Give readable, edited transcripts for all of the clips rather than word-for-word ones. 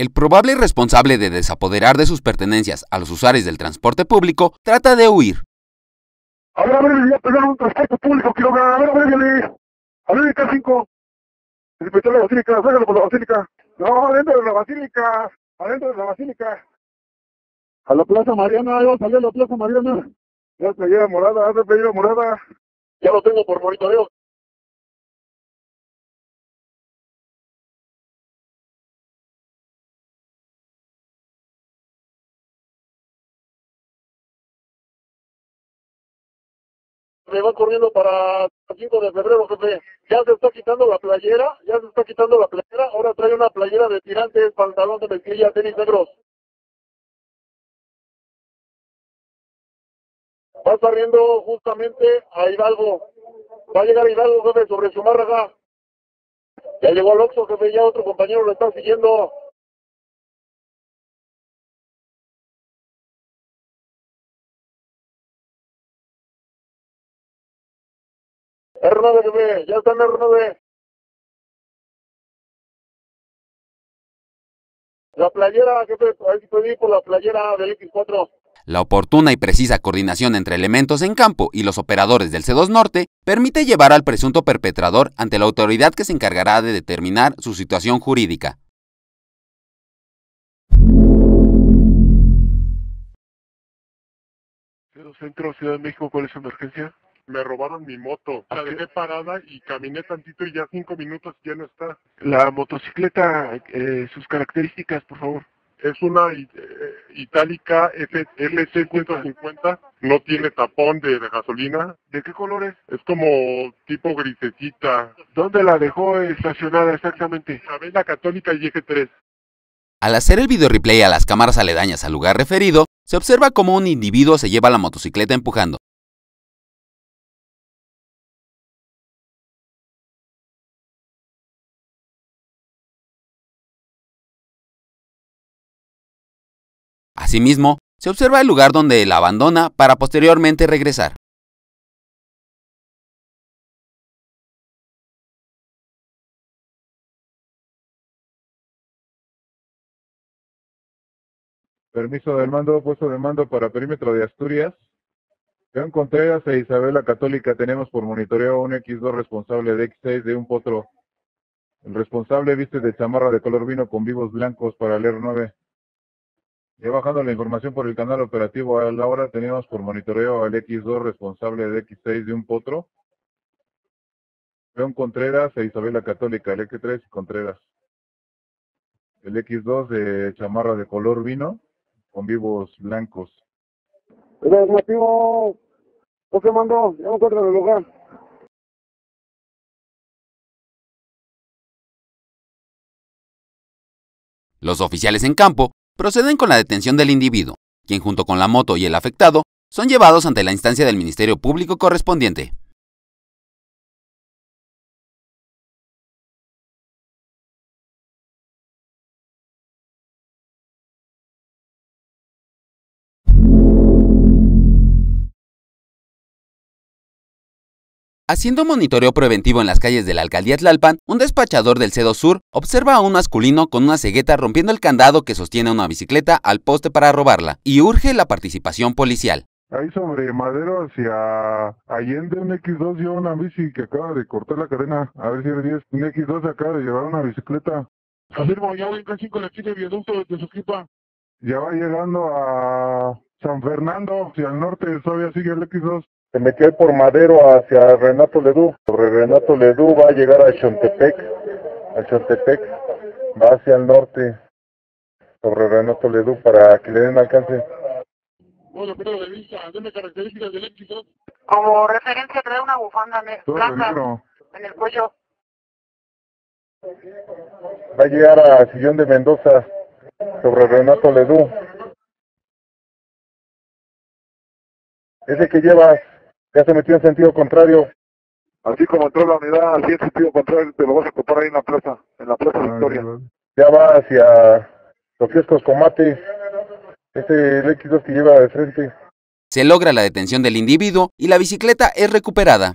El probable responsable de desapoderar de sus pertenencias a los usuarios del transporte público trata de huir. A ver, ya pegaron un transporte público, kilogramo, a ver, acá 5. Inspector de la basílica, sácalo por la basílica. No, adentro de la basílica, adentro de la basílica. A la Plaza Mariana, ahí vamos a salir a la Plaza Mariana. Ya se lleva morada, hace pedido morada. Ya lo tengo por monitoreo. Me va corriendo para 5 de febrero, jefe. Ya se está quitando la playera, ahora trae una playera de tirantes, pantalón de mezclilla, tenis negros. Va saliendo justamente a Hidalgo. Va a llegar a Hidalgo, jefe, sobre Zumárraga. Ya llegó al Oxxo, jefe, ya otro compañero lo está siguiendo. R9, jefe, ya está en R9. La playera, jefe, ahí pedí por la playera del X4. La oportuna y precisa coordinación entre elementos en campo y los operadores del C2 Norte permite llevar al presunto perpetrador ante la autoridad que se encargará de determinar su situación jurídica. C2 Centro, Ciudad de México, ¿cuál es su emergencia? Me robaron mi moto, la dejé parada y caminé tantito y ya 5 minutos ya no está. La motocicleta, sus características, por favor. Es una Italika FLC 150, no tiene tapón de gasolina. ¿De qué color es? Es como tipo grisecita. ¿Dónde la dejó estacionada exactamente? Avenida Católica y Eje 3. Al hacer el video replay a las cámaras aledañas al lugar referido, se observa cómo un individuo se lleva la motocicleta empujando. Asimismo, se observa el lugar donde la abandona para posteriormente regresar. Permiso del mando, puesto de mando para perímetro de Asturias. León Contreras e Isabel la Católica, tenemos por monitoreo un X2 responsable de X6 de un potro. El responsable viste de chamarra de color vino con vivos blancos para el R9. Ya bajando la información por el canal operativo a la hora, teníamos por monitoreo al X2 responsable de X6 de un potro. León Contreras e Isabel la Católica, el X3 y Contreras. El X2 de chamarra de color vino, con vivos blancos. El operativo, ¿por qué mandó? Ya me encuentro en el lugar. Los oficiales en campo proceden con la detención del individuo, quien junto con la moto y el afectado son llevados ante la instancia del Ministerio Público correspondiente. Haciendo monitoreo preventivo en las calles de la Alcaldía Tlalpan, un despachador del C2 Sur observa a un masculino con una cegueta rompiendo el candado que sostiene una bicicleta al poste para robarla y urge la participación policial. Ahí sobre Madero hacia Allende, un X2 lleva una bici que acaba de cortar la cadena. A ver si es 10. Un X2 acaba de llevar una bicicleta. Afirmo, ya voy en K5 en la esquina de viaducto de Tezuquipa. Ya va llegando a San Fernando, hacia el norte, todavía sigue el X2. Se metió por Madero hacia Renato Ledú. Sobre Renato Ledú va a llegar a Xontepec. A Xontepec va hacia el norte. Sobre Renato Ledú para que le den alcance. Bueno, pero de vista, denme características del X2. Como referencia trae una bufanda blanca en el cuello. Va a llegar a Sillón de Mendoza. Sobre Renato Ledú. Ese que llevas. Ya se metió en sentido contrario. Así como entró la unidad, así en sentido contrario, te lo vas a topar ahí en la plaza Victoria. Ya va hacia los kioscos Comate, este X2 que lleva de frente. Se logra la detención del individuo y la bicicleta es recuperada.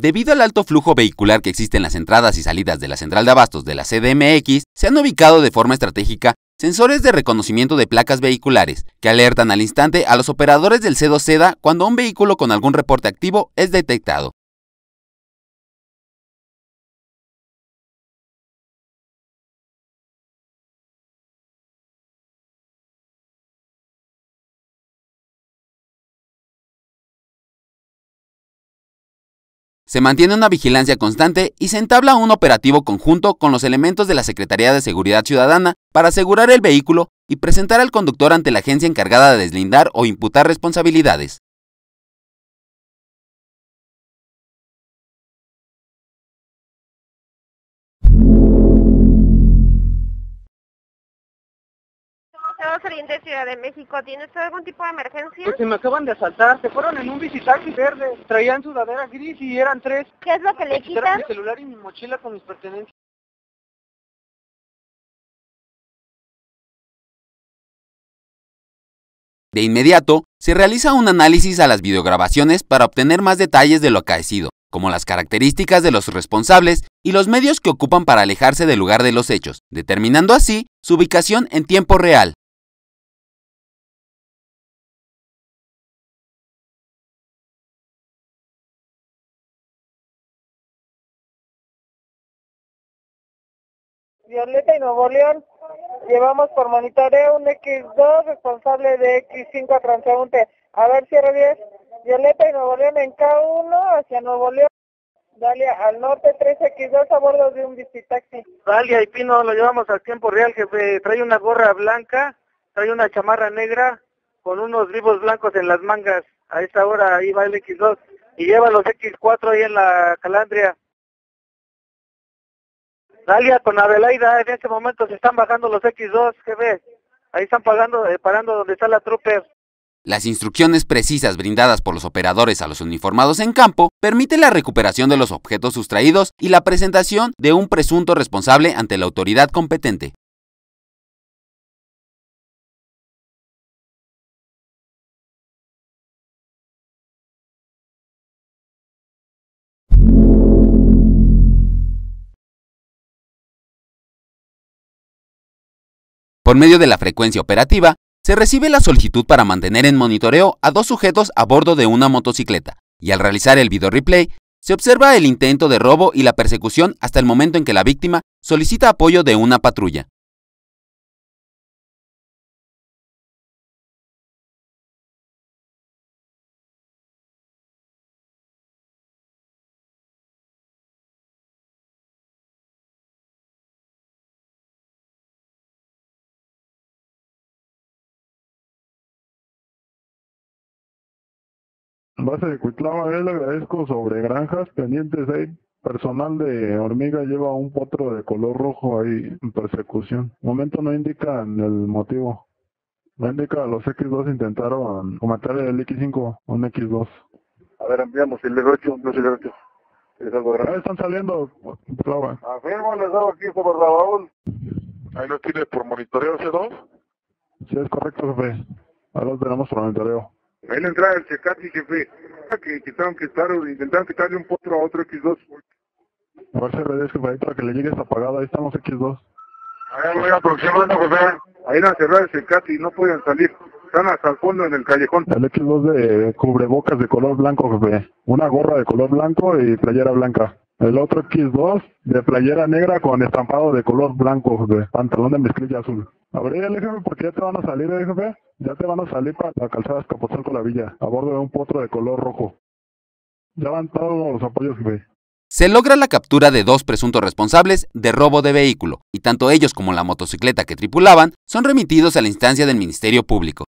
Debido al alto flujo vehicular que existe en las entradas y salidas de la central de abastos de la CDMX, se han ubicado de forma estratégica sensores de reconocimiento de placas vehiculares, que alertan al instante a los operadores del C2CDA cuando un vehículo con algún reporte activo es detectado. Se mantiene una vigilancia constante y se entabla un operativo conjunto con los elementos de la Secretaría de Seguridad Ciudadana para asegurar el vehículo y presentar al conductor ante la agencia encargada de deslindar o imputar responsabilidades. Oriente, Ciudad de México, ¿tiene usted algún tipo de emergencia? Pues se me acaban de asaltar, se fueron en un bicitaxi verde, traían sudadera gris y eran tres. ¿Qué es lo que le quitan? Mi celular y mi mochila con mis pertenencias. De inmediato, se realiza un análisis a las videograbaciones para obtener más detalles de lo acaecido, como las características de los responsables y los medios que ocupan para alejarse del lugar de los hechos, determinando así su ubicación en tiempo real. Violeta y Nuevo León, llevamos por monitoreo un X2 responsable de X5 a transeúnte. A ver, cierre 10. Violeta y Nuevo León en K1 hacia Nuevo León. Dalia al norte, 3X2 a bordo de un bicitaxi. Dalia y Pino, lo llevamos al tiempo real, jefe. Trae una gorra blanca, trae una chamarra negra con unos vivos blancos en las mangas. A esta hora ahí va el X2 y lleva los X4 ahí en la Calandria. Dalia con Adelaida, en este momento se están bajando los X2, jefe. Ahí están parando donde está la Trooper. Las instrucciones precisas brindadas por los operadores a los uniformados en campo permiten la recuperación de los objetos sustraídos y la presentación de un presunto responsable ante la autoridad competente. Por medio de la frecuencia operativa, se recibe la solicitud para mantener en monitoreo a dos sujetos a bordo de una motocicleta, y al realizar el video replay, se observa el intento de robo y la persecución hasta el momento en que la víctima solicita apoyo de una patrulla. Base de Cuitlava, le agradezco sobre granjas, pendientes ahí. Personal de hormiga lleva un potro de color rojo ahí en persecución. Momento no indican el motivo. No indica los X2 intentaron cometer el X5, un X2. A ver, enviamos el L8, un 2L8. Están saliendo, Cuitlava. Afirmo, les hago aquí por Raúl. Ahí lo tiene por monitoreo C2. Sí, es correcto, jefe. Ahora lo tenemos por monitoreo. Ahí la entrada del Checati, jefe, que intentaron quitarle un potro a otro X2. A ver si redes, jefe, ahí para que le llegue esta apagada, ahí están los X2. Ahí voy aproximando, jefe. Ahí la cerrada del Checati, no podían salir, están hasta el fondo en el callejón. El X2 de cubrebocas de color blanco, jefe, una gorra de color blanco y playera blanca. El otro X2 de playera negra con estampado de color blanco, jefe, pantalón de mezclilla azul. Abríale, jefe, porque ya te van a salir, jefe. Ya te van a salir para la calzada Azcapotzalco la Villa, a bordo de un potro de color rojo. Ya van todos los apoyos, jefe. Se logra la captura de dos presuntos responsables de robo de vehículo, y tanto ellos como la motocicleta que tripulaban son remitidos a la instancia del Ministerio Público.